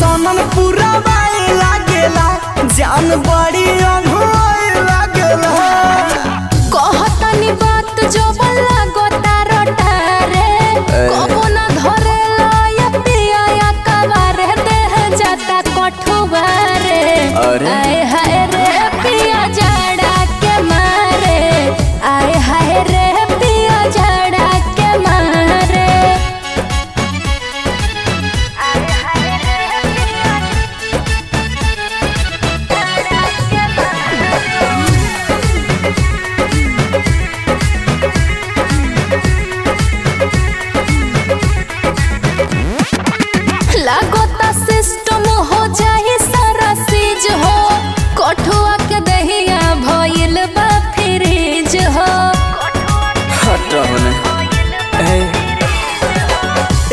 सनन पूरा बाई लागेला जान बड़ी अनहोय लागेला कहतनी बात जोबन लागोता रोटा रे कबो ना धरेला या पिया या कवार देह जाता कोठवा रे आए हाय रे पिया जड़ा के मारे आए हाय रे पिया जड़ा के मारे लागोता सिस्टम हो जाए सारा चीज हो कोठुआ के दहिया भइल बा फ्रिज हो हट होने ए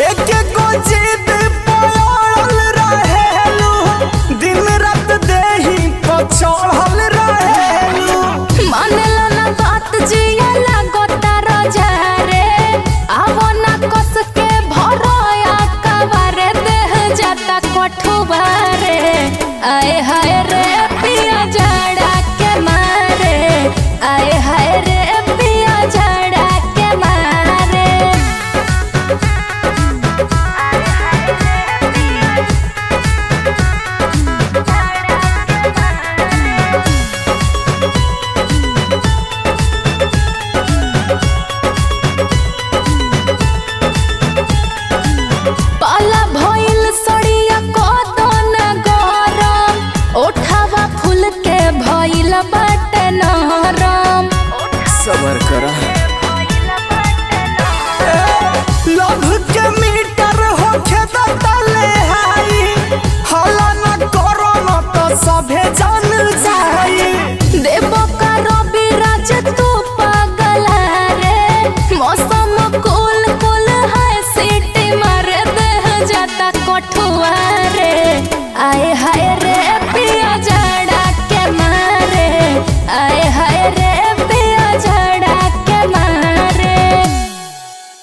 एक को जीत पड़ल रहेलू दिन रात देही पछड़ल रहेलू मानला ना बात जिया लागोता राजा रे आवो ना कस के भरोया कवर जाता कोठवा रे आए हाय रे पिया जड़ा के मारे आए हाय रे पिया जड़ा के मारे आए हाय रे पिया जड़ा के मारे पाला भइल सड़िया को तो ना गरम ओठावा फूल के भइल बाट नरम सबर कर लभ के मीटर होखे तले हाई हला ना करो न त सभे जान जाई देव का रवि राज